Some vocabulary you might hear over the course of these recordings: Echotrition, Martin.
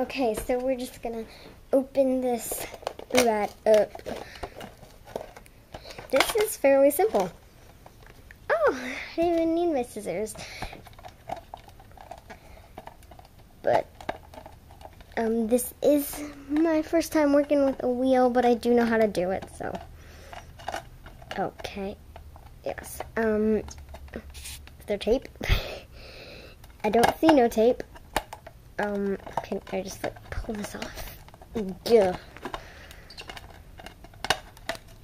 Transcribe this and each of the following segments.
Okay, so we're just gonna open this rat up. This is fairly simple. Oh, I didn't even need my scissors. But this is my first time working with a wheel, but I do know how to do it, so. Okay. Yes. Is there tape? I don't see no tape. Can I just like pull this off? Yeah.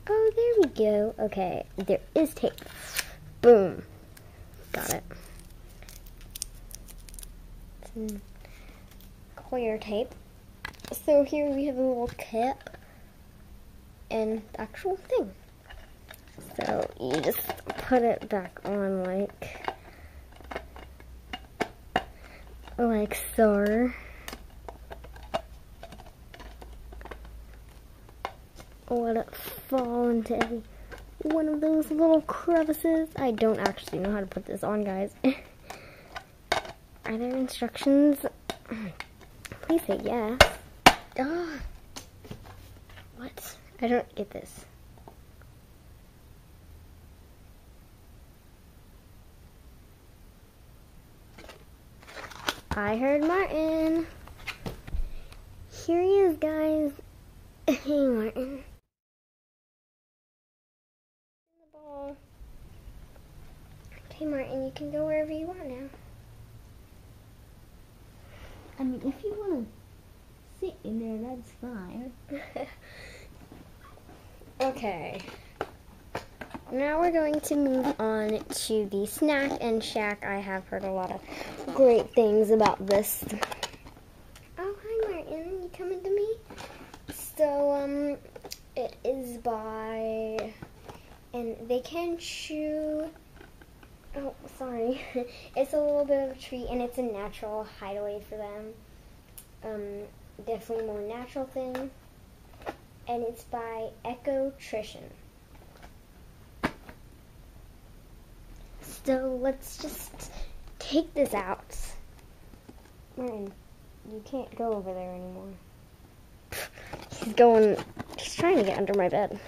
Oh, there we go. Okay, there is tape. Boom. Got it. Some clear tape. So here we have a little cap and the actual thing. So you just put it back on like so, let it fall into every one of those little crevices. I don't actually know how to put this on, guys. Are there instructions? Please say yes. Oh. What? I don't get this. I heard Martin. Here he is, guys. Hey, Martin. The ball. Okay, Martin, you can go wherever you want now. I mean, if you want to sit in there, that's fine. Okay. Now we're going to move on to the snack and shack. I have heard a lot of great things about this. Oh, hi Martin, you coming to me? So, it is by, and they can chew, oh, sorry. It's a little bit of a treat, and it's a natural hideaway for them. Definitely more natural thing. And it's by Echotrition. So let's just take this out. Martin, you can't go over there anymore. He's trying to get under my bed.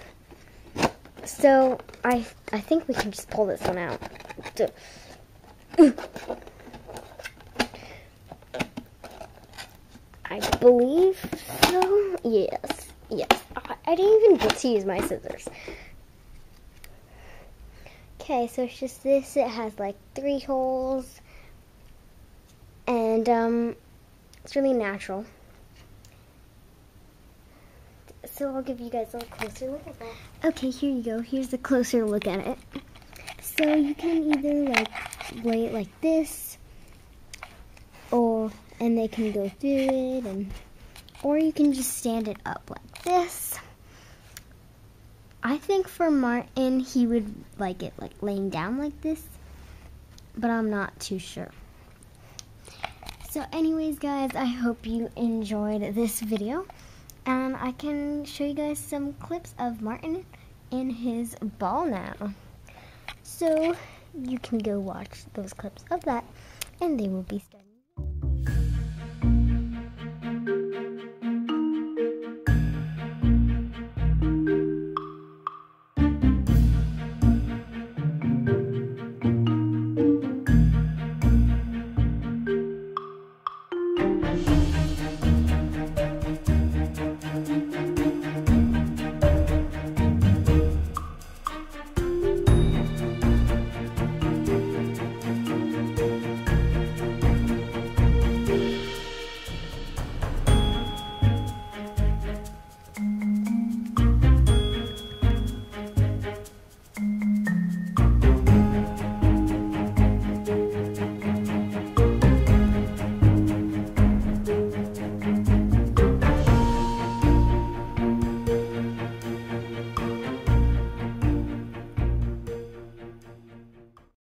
So I think we can just pull this one out. I believe so. Yes, yes. I didn't even get to use my scissors. Okay, so it's just this, it has like 3 holes, and it's really natural. So I'll give you guys a little closer look at that. Okay, here you go, here's a closer look at it. So you can either like lay it like this, and they can go through it, or you can just stand it up like this. I think for Martin, he would like it like laying down like this, but I'm not too sure. So anyways, guys, I hope you enjoyed this video, and I can show you guys some clips of Martin in his ball now. So you can go watch those clips of that, and they will be studying.